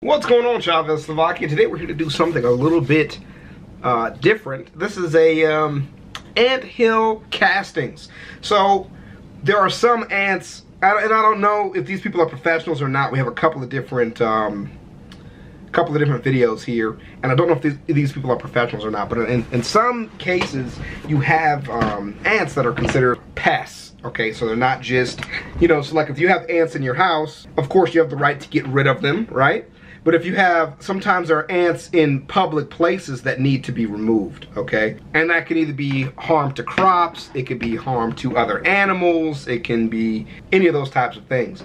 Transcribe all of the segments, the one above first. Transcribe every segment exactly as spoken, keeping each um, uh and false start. What's going on, Chavez Slovakia? Today we're here to do something a little bit uh, different. This is a um, anthill castings. So there are some ants, and I don't know if these people are professionals or not. We have a couple of different, um, couple of different videos here, and I don't know if these, if these people are professionals or not. But in, in some cases, you have um, ants that are considered pests. Okay, so they're not just, you know, so like if you have ants in your house, of course you have the right to get rid of them, right? But if you have, sometimes there are ants in public places that need to be removed, okay? And that can either be harm to crops, it could be harm to other animals, it can be any of those types of things.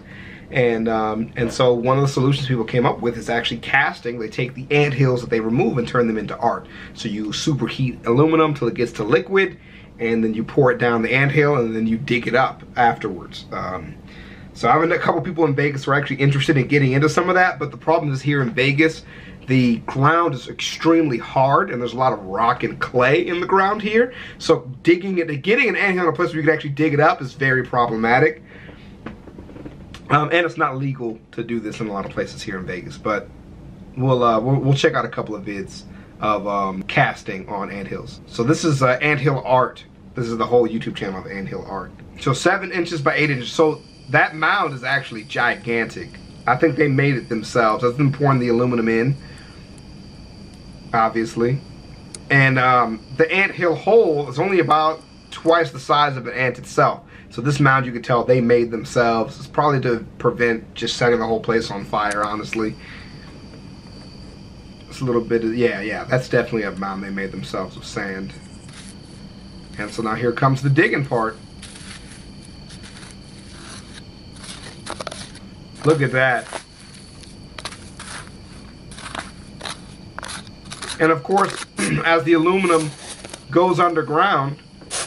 And um, and so one of the solutions people came up with is actually casting. They take the ant hills that they remove and turn them into art. So you superheat aluminum till it gets to liquid, and then you pour it down the anthill, and then you dig it up afterwards. Um, so I've met a couple people in Vegas who are actually interested in getting into some of that, but the problem is here in Vegas, the ground is extremely hard, and there's a lot of rock and clay in the ground here. So digging it, getting an anthill in a place where you can actually dig it up is very problematic. Um, and it's not legal to do this in a lot of places here in Vegas, but we'll, uh, we'll, we'll check out a couple of vids of um, casting on anthills. So this is uh, Anthill Art. This is the whole YouTube channel of Anthill Art. So seven inches by eight inches. So that mound is actually gigantic. I think they made it themselves. I've been pouring the aluminum in, obviously. And um, the anthill hole is only about twice the size of an ant itself. So this mound, you could tell they made themselves. It's probably to prevent just setting the whole place on fire, honestly. It's a little bit of, yeah, yeah, that's definitely a mound they made themselves with sand. And so now here comes the digging part. Look at that. And of course, as the aluminum goes underground,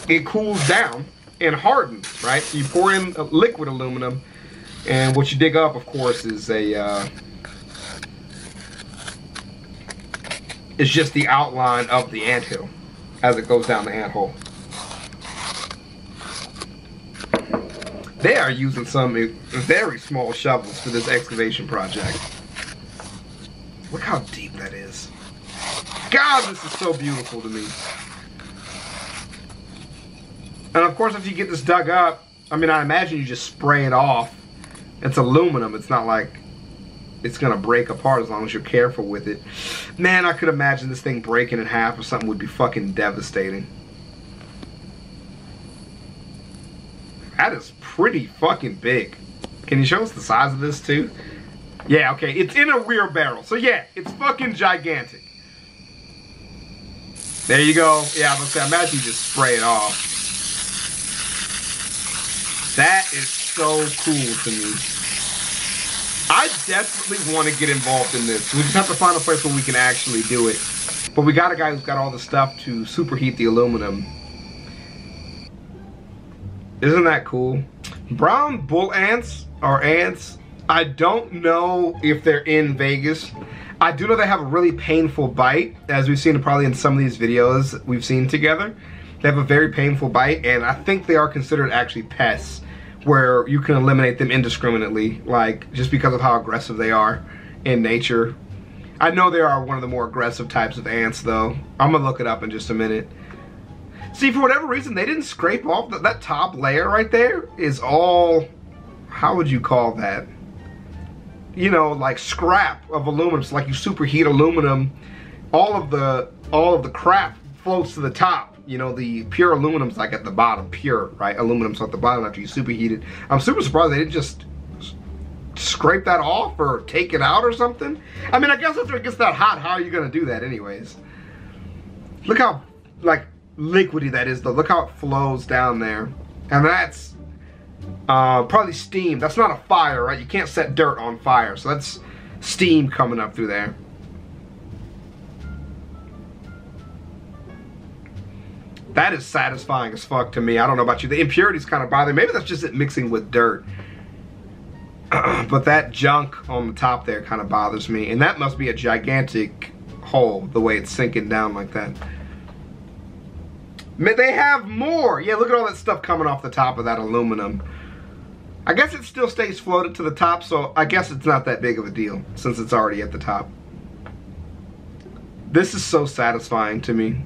it cools down and hardens, right? So you pour in liquid aluminum, and what you dig up, of course, is a uh, it's just the outline of the anthill as it goes down the anthole. They are using some very small shovels for this excavation project. Look how deep that is. God, this is so beautiful to me. And of course, if you get this dug up, I mean, I imagine you just spray it off. It's aluminum. It's not like it's going to break apart as long as you're careful with it. Man, I could imagine this thing breaking in half or something would be fucking devastating. That is pretty fucking big. Can you show us the size of this too? Yeah, okay. It's in a rear barrel. So yeah, it's fucking gigantic. There you go. Yeah, I was gonna say, imagine you just spray it off. That is so cool to me. I desperately want to get involved in this. We just have to find a place where we can actually do it. But we got a guy who's got all the stuff to superheat the aluminum. Isn't that cool? Brown bull ants are ants. I don't know if they're in Vegas. I do know they have a really painful bite, as we've seen probably in some of these videos we've seen together. They have a very painful bite, and I think they are considered actually pests, where you can eliminate them indiscriminately, like just because of how aggressive they are in nature. I know they are one of the more aggressive types of ants, though. I'm gonna look it up in just a minute. See, for whatever reason, they didn't scrape off the, that top layer right there. Is all, how would you call that? You know, like scrap of aluminum. It's like you superheat aluminum. All of the all of the crap floats to the top. You know, the pure aluminum's like at the bottom, pure, right? Aluminum's at the bottom after you superheat it. I'm super surprised they didn't just scrape that off or take it out or something. I mean, I guess after it gets that hot, how are you gonna do that anyways? Look how, like, liquidy that is though. Look how it flows down there. And that's uh, probably steam. That's not a fire, right? You can't set dirt on fire. So that's steam coming up through there. That is satisfying as fuck to me. I don't know about you. The impurities kind of bother me. Maybe that's just it mixing with dirt. But that junk on the top there kind of bothers me. And that must be a gigantic hole, the way it's sinking down like that. They have more. Yeah, look at all that stuff coming off the top of that aluminum. I guess it still stays floated to the top, so I guess it's not that big of a deal since it's already at the top. This is so satisfying to me.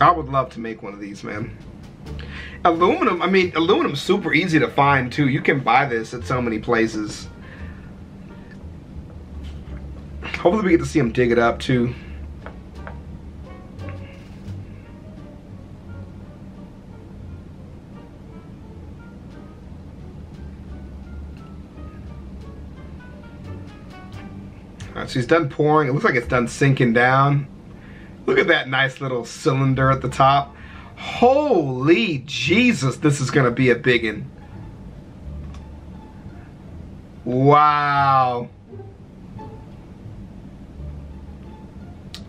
I would love to make one of these, man. Aluminum, I mean, aluminum's super easy to find too. You can buy this at so many places. Hopefully we get to see them dig it up too. Alright, so he's done pouring. It looks like it's done sinking down. Look at that nice little cylinder at the top. Holy Jesus, this is gonna be a biggin. Wow.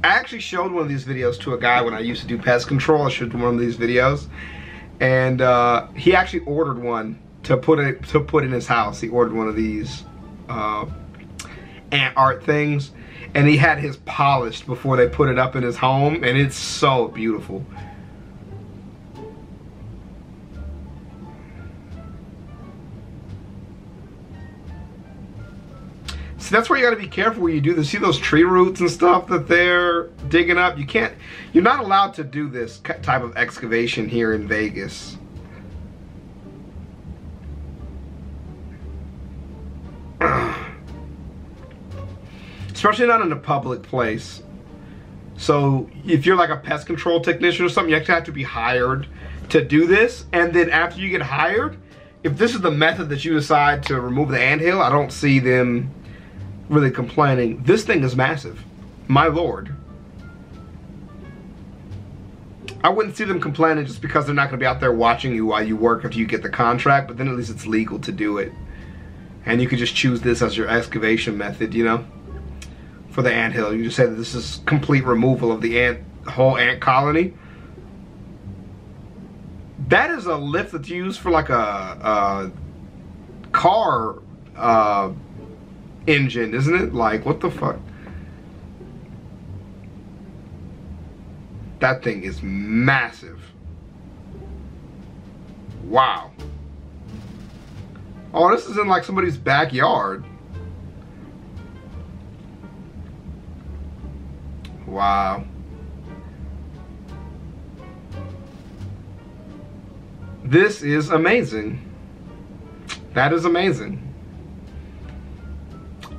I actually showed one of these videos to a guy when I used to do pest control. I showed him one of these videos, and uh, he actually ordered one to put it to put in his house. He ordered one of these. Uh, Ant art things, and he had his polished before they put it up in his home, and it's so beautiful. So that's where you got to be careful when you do this. See those tree roots and stuff that they're digging up? You can't, you're not allowed to do this type of excavation here in Vegas. Especially not in a public place. So if you're like a pest control technician or something, you actually have to be hired to do this. And then after you get hired, if this is the method that you decide to remove the anthill, I don't see them really complaining. This thing is massive. My lord. I wouldn't see them complaining just because they're not going to be out there watching you while you work after you get the contract. But then at least it's legal to do it. And you could just choose this as your excavation method, you know? For the anthill, you just said that this is complete removal of the ant, whole ant colony. That is a lift that's used for like a, a car uh, engine, isn't it? Like, what the fuck? That thing is massive. Wow. Oh, this is in like somebody's backyard. Wow. This is amazing. That is amazing.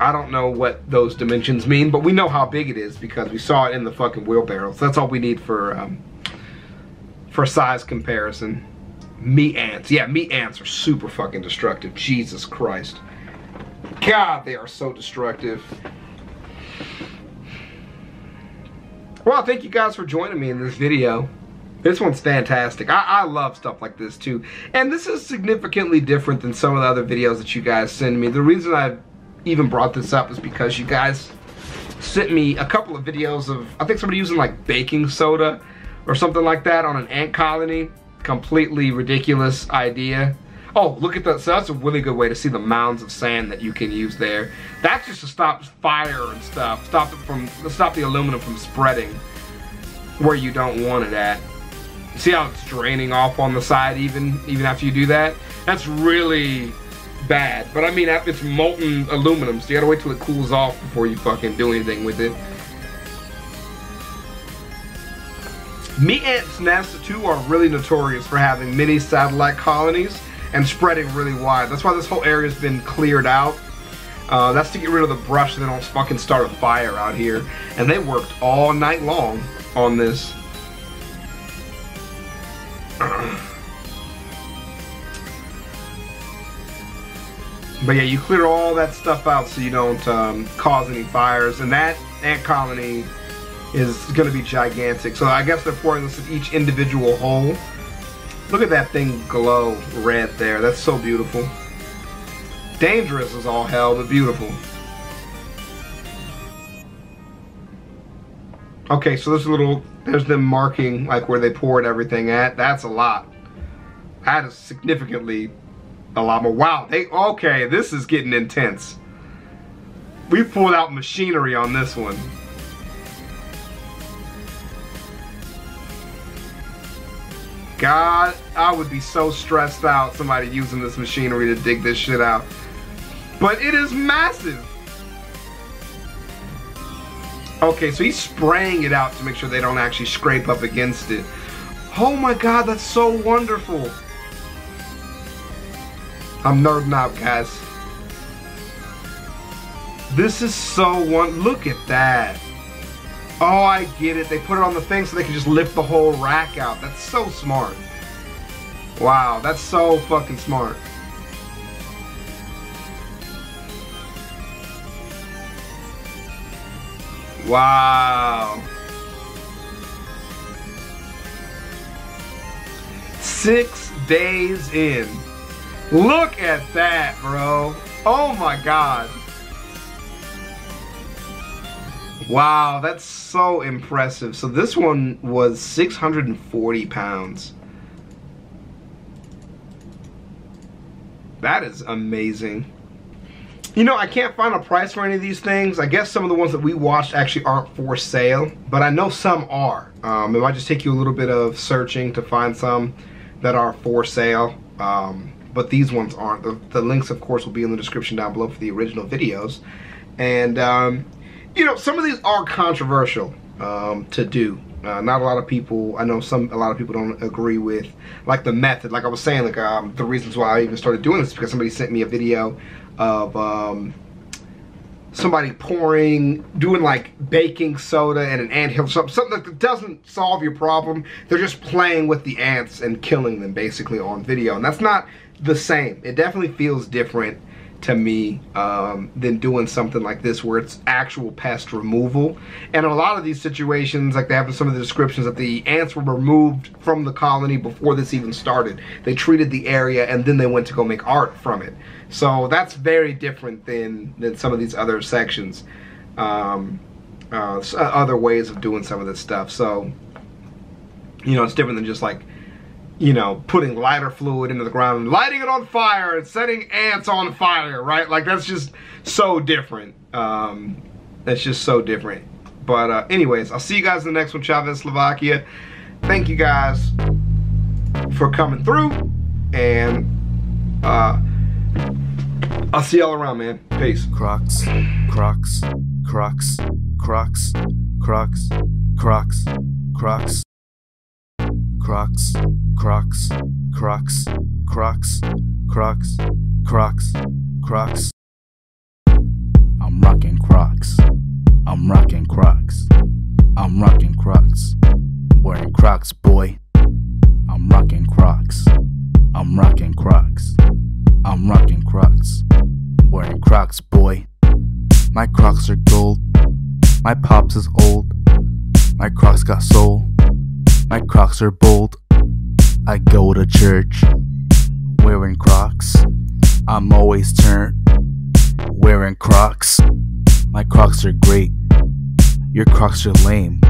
I don't know what those dimensions mean, but we know how big it is because we saw it in the fucking wheelbarrow. So that's all we need for um, for size comparison. Meat ants. Yeah, meat ants are super fucking destructive. Jesus Christ. God, they are so destructive. Well, thank you guys for joining me in this video. This one's fantastic. I, I love stuff like this too. And this is significantly different than some of the other videos that you guys send me. The reason I even brought this up is because you guys sent me a couple of videos of, I think somebody using like baking soda or something like that on an ant colony. Completely ridiculous idea. Oh, look at that. So that's a really good way to see the mounds of sand that you can use there. That's just to stop fire and stuff. Stop it from, stop the aluminum from spreading where you don't want it at. See how it's draining off on the side even, even after you do that? That's really bad. But I mean, it's molten aluminum, so you gotta wait till it cools off before you fucking do anything with it. Meat ants' nests too are really notorious for having many satellite colonies and spreading really wide. That's why this whole area's been cleared out. Uh, that's to get rid of the brush so they don't fucking start a fire out here. And they worked all night long on this. But yeah, you clear all that stuff out so you don't um, cause any fires. And that ant colony is gonna be gigantic. So I guess they're pouring this in each individual hole. Look at that thing glow red there. That's so beautiful. Dangerous as all hell, but beautiful. Okay, so there's a little, there's them marking like where they poured everything at. That's a lot. That is significantly a lot more. Wow, they, okay, this is getting intense. We pulled out machinery on this one. God, I would be so stressed out somebody using this machinery to dig this shit out. But it is massive. Okay, so he's spraying it out to make sure they don't actually scrape up against it. Oh my God, that's so wonderful. I'm nerding out, guys. This is so one. Look at that. Oh, I get it. They put it on the thing so they can just lift the whole rack out. That's so smart. Wow, that's so fucking smart. Wow. Six days in. Look at that, bro. Oh my God. Wow, that's so impressive. So this one was six hundred forty pounds. That is amazing. You know, I can't find a price for any of these things. I guess some of the ones that we watched actually aren't for sale, but I know some are. Um, it might just take you a little bit of searching to find some that are for sale, um, but these ones aren't. The, the links, of course, will be in the description down below for the original videos. And um, you know, some of these are controversial um, to do. Uh, not a lot of people, I know some, a lot of people don't agree with, like, the method. Like I was saying, like um, the reasons why I even started doing this is because somebody sent me a video of um, somebody pouring, doing like baking soda and an anthill, something, something that doesn't solve your problem. They're just playing with the ants and killing them basically on video. And that's not the same. It definitely feels different to me um, than doing something like this where it's actual pest removal. And in a lot of these situations, like they have in some of the descriptions, that the ants were removed from the colony before this even started. They treated the area and then they went to go make art from it. So that's very different than, than some of these other sections, um, uh, other ways of doing some of this stuff. So, you know, it's different than just like, you know, putting lighter fluid into the ground and lighting it on fire and setting ants on fire, right? Like, that's just so different. Um, that's just so different. But uh, anyways, I'll see you guys in the next one, Chavez Slovakia. Thank you guys for coming through, and uh, I'll see y'all around, man. Peace. Crocs, Crocs, Crocs, Crocs, Crocs, Crocs, Crocs. Crocs, Crocs, Crocs, Crocs, Crocs, Crocs, Crocs. I'm rocking Crocs. I'm rocking Crocs. I'm rocking Crocs. I'm wearing Crocs, boy. I'm rocking Crocs. I'm rocking Crocs. I'm rocking Crocs. I'm wearing Crocs, boy. My Crocs are gold. My pops is old. My Crocs got soul. My Crocs are bold. I go to church wearing Crocs. I'm always turned wearing Crocs. My Crocs are great. Your Crocs are lame.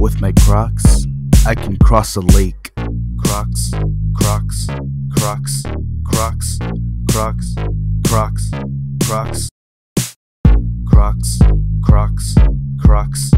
With my Crocs, I can cross a lake. Crocs, Crocs, Crocs, Crocs, Crocs, Crocs, Crocs, Crocs, Crocs, Crocs.